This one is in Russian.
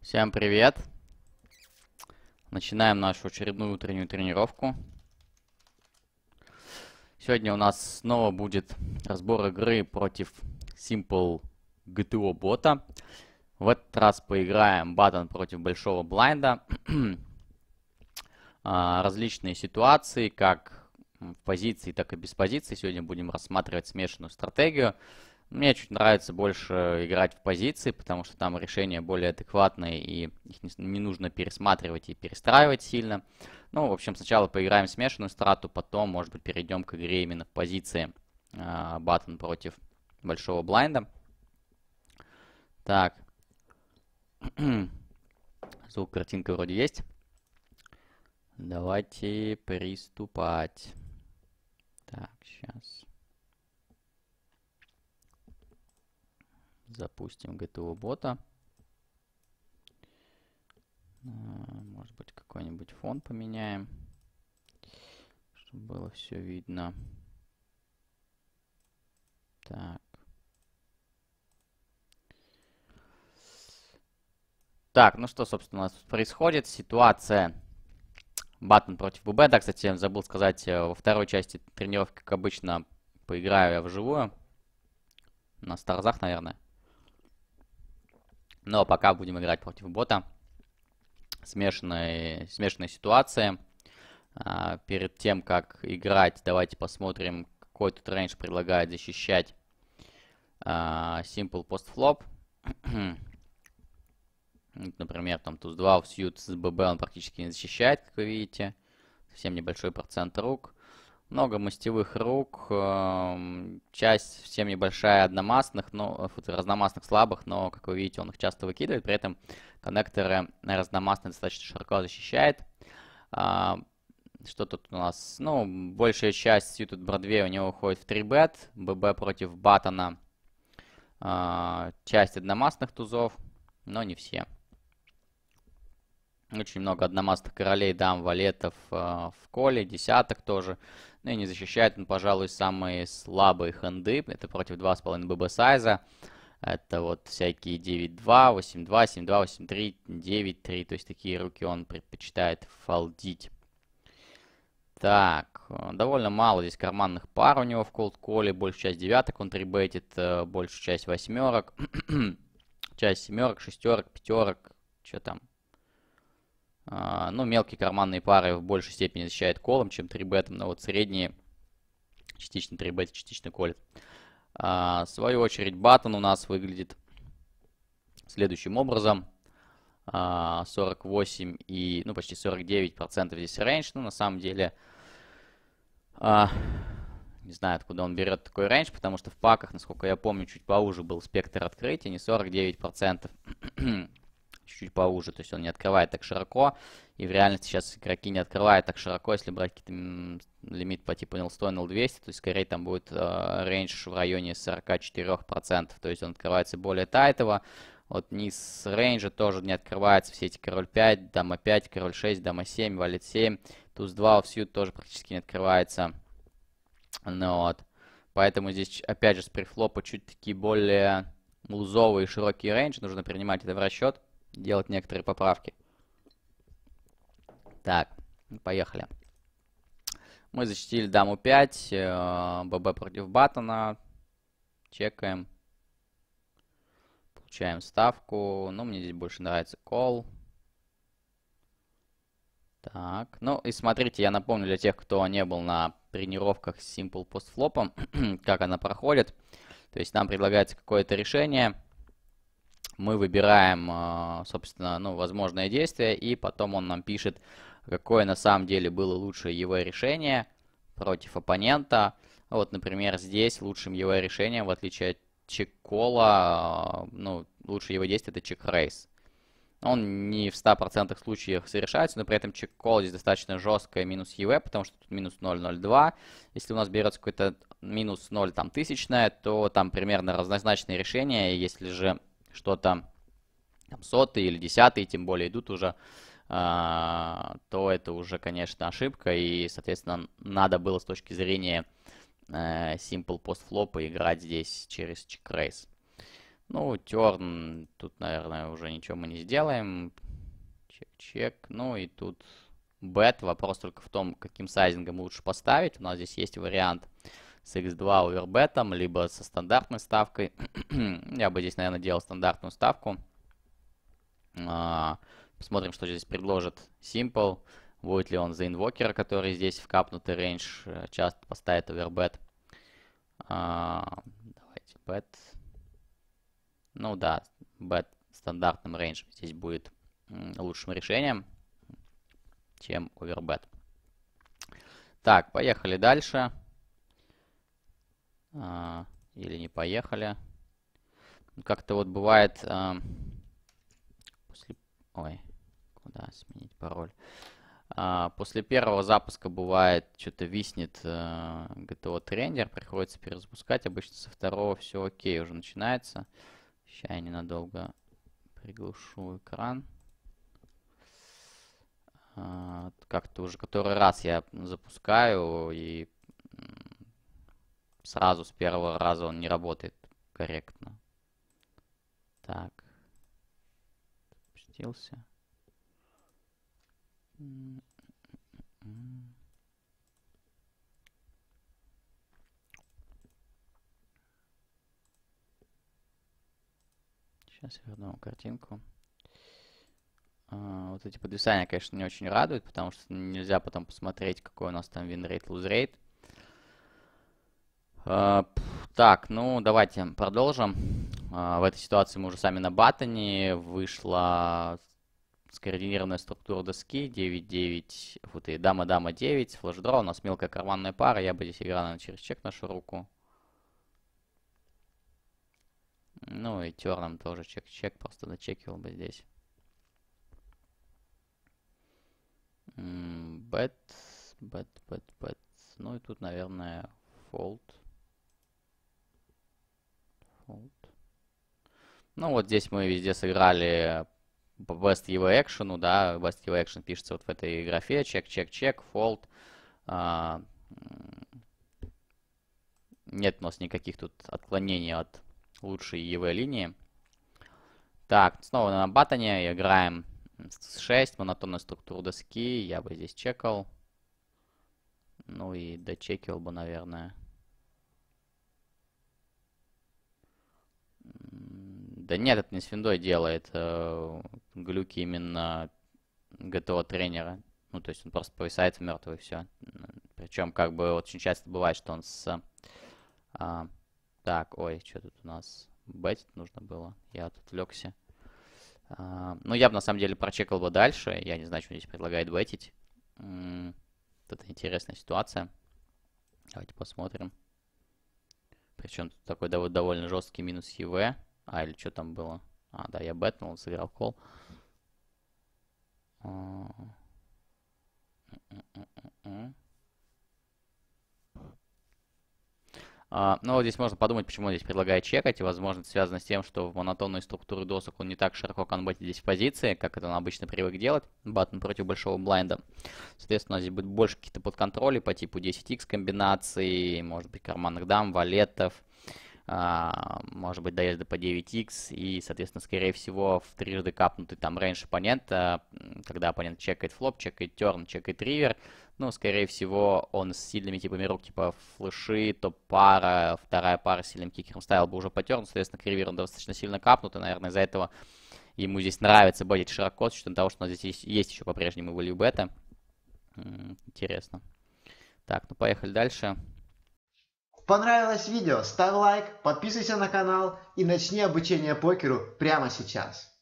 Всем привет! Начинаем нашу очередную утреннюю тренировку. Сегодня у нас снова будет разбор игры против Simple GTO-бота. В этот раз поиграем Button против Большого Блайнда. Различные ситуации, как в позиции, так и без позиции. Сегодня будем рассматривать смешанную стратегию. Мне чуть нравится больше играть в позиции, потому что там решения более адекватные и их не нужно пересматривать и перестраивать сильно. Ну, в общем, сначала поиграем в смешанную страту, потом, может быть, перейдем к игре именно в позиции Button против Большого Блайнда. Так. Звук, картинка вроде есть. Давайте приступать. Так, сейчас. Запустим ГТО-бота. Может быть, какой-нибудь фон поменяем, чтобы было все видно. Так. Так, ну что, собственно, у нас тут происходит? Ситуация Button против ББ. Да, кстати, забыл сказать, во второй части тренировки, как обычно, поиграю я вживую. На Старзах, наверное. Но пока будем играть против бота. Смешанные ситуации. Перед тем, как играть, давайте посмотрим, какой тут рейндж предлагает защищать Simple постфлоп. Например, там туз 2 в сьют с ББ он практически не защищает, как вы видите. Совсем небольшой процент рук. Много мастевых рук, часть совсем небольшая одномастных, но разномастных слабых, но, как вы видите, он их часто выкидывает. При этом коннекторы разномастные достаточно широко защищает. Что тут у нас? Ну, большая часть Suited Broadway у него уходит в 3-бет, ББ против Баттона. Часть одномастных тузов, но не все. Очень много одномастных королей, дам, валетов в коле, десяток тоже. Ну и не защищает он, пожалуй, самые слабые хенды. Это против 2,5 ББ сайза. Это вот всякие 9-2, 8-2, 7-2, 8-3, 9-3. То есть такие руки он предпочитает фолдить. Так, довольно мало здесь карманных пар у него в колд-коле. Большую часть девяток он трибетит, большую часть восьмерок. Часть семерок, шестерок, пятерок. Что там? Ну, мелкие карманные пары в большей степени защищают колом, чем 3-бетом, но вот средние частично 3-бет, частично колят. В свою очередь, Button у нас выглядит следующим образом. 48 и, ну, почти 49% здесь рейндж. Ну, на самом деле, не знаю, откуда он берет такой рейндж, потому что в паках, насколько я помню, чуть поуже был спектр открытия, не 49%. Чуть-чуть поуже, то есть он не открывает так широко, и в реальности сейчас игроки не открывают так широко, если брать какие-то лимит по типу NL-100, NL-200, то есть скорее там будет рейндж в районе 44%, то есть он открывается более тайтово, вот низ рейнджа тоже не открывается, все эти король 5, дама 5, король 6, дама 7, валет 7, туз 2 офсьют тоже практически не открывается, ну вот, поэтому здесь опять же с префлопа чуть-таки более лузовый и широкий рейндж, нужно принимать это в расчет. Делать некоторые поправки. Так, поехали. Мы защитили даму 5. ББ против Баттона. Чекаем. Получаем ставку. Ну, мне здесь больше нравится кол. Так, ну и смотрите, я напомню для тех, кто не был на тренировках с Simple постфлопом, как она проходит. То есть нам предлагается какое-то решение. Мы выбираем, собственно, ну, возможное действие, и потом он нам пишет, какое на самом деле было лучшее его решение против оппонента. Вот, например, здесь лучшим его решением, в отличие от чек-кола, ну, лучшее его действие — это чек-рейс. Он не в 100% случаев совершается, но при этом чек-кол здесь достаточно жесткое, минус ЕВ, потому что тут минус 0,02. Если у нас берется какой-то минус 0, там, тысячное, то там примерно разнозначное решение, если же что-то там сотые или десятые, тем более идут уже, то это уже, конечно, ошибка. И, соответственно, надо было с точки зрения Simple постфлопа играть здесь через чекрейс. Ну, терн, тут, наверное, уже ничего мы не сделаем. Чек-чек. Ну и тут бет. Вопрос только в том, каким сайзингом лучше поставить. У нас здесь есть вариант с x2 овербетом, либо со стандартной ставкой. Я бы здесь, наверное, делал стандартную ставку. Посмотрим, что здесь предложит Simple. Будет ли он за инвокера, который здесь вкапнутый рейндж, часто поставит овербет. Давайте бет. Ну да, бет стандартным рейнджем здесь будет лучшим решением, чем овербет. Так, поехали дальше. Или не поехали. Как-то вот бывает... Ой, куда сменить пароль? После первого запуска бывает, что-то виснет ГТО-трендер, приходится перезапускать. Обычно со второго все окей уже начинается. Сейчас я ненадолго приглушу экран. Как-то уже который раз я запускаю, и сразу с первого раза он не работает корректно. Так. Запустился. Сейчас я верну картинку. Вот эти подвисания, конечно, не очень радуют, потому что нельзя потом посмотреть, какой у нас там винрейт, лузрейт. Так, ну давайте продолжим. В этой ситуации мы уже сами на баттоне. Вышла скоординированная структура доски 9-9, вот и дама-дама 9, флэш-дро, у нас мелкая карманная пара. Я бы здесь играл, наверное, через чек нашу руку. Ну и терном тоже чек-чек, просто дочекивал бы здесь. Бет, бет, бет, бет. Ну и тут, наверное, фолд. Ну вот здесь мы везде сыграли по best EV action, да, best EV action пишется вот в этой графе, чек-чек-чек, fold. Нет у нас никаких тут отклонений от лучшей EV линии. Так, снова на баттоне, играем с 6, монотонная структура доски, я бы здесь чекал. Ну и дочекивал бы, наверное. Да нет, это не с виндой делает, глюки именно ГТО тренера. Ну, то есть он просто повисает в мертвый, и все. Причем, как бы, очень часто бывает, что он с... Так, ой, что тут у нас? Бетить нужно было, я отвлекся. Ну, я бы, на самом деле, прочекал бы дальше. Я не знаю, что здесь предлагает бетить. Это интересная ситуация. Давайте посмотрим. Причем тут такой довольно жесткий минус ЕВ. А, или что там было? А, да, я бэтнул, сыграл кол. Ну, вот здесь можно подумать, почему здесь предлагает чекать. И, возможно, это связано с тем, что в монотонной структуре досок он не так широко конвертит здесь позиции, как это он обычно привык делать. Баттон против большого блайнда. Соответственно, здесь будет больше каких-то подконтролей по типу 10x комбинаций, может быть, карманных дам, валетов. Может быть, доезды по 9x и, соответственно, скорее всего, в трижды капнутый там рейндж оппонента, когда оппонент чекает флоп, чекает терн, чекает ривер. Ну, скорее всего, он с сильными типами рук, типа флеши, топ-пара, вторая пара с сильным кикером ставил бы уже по терну, соответственно, к риверу он достаточно сильно капнут, и, наверное, из-за этого ему здесь нравится бетить широко, с учетом того, что у нас здесь есть еще по-прежнему value бета. Интересно. Так, ну поехали дальше. Понравилось видео? Ставь лайк, подписывайся на канал и начни обучение покеру прямо сейчас.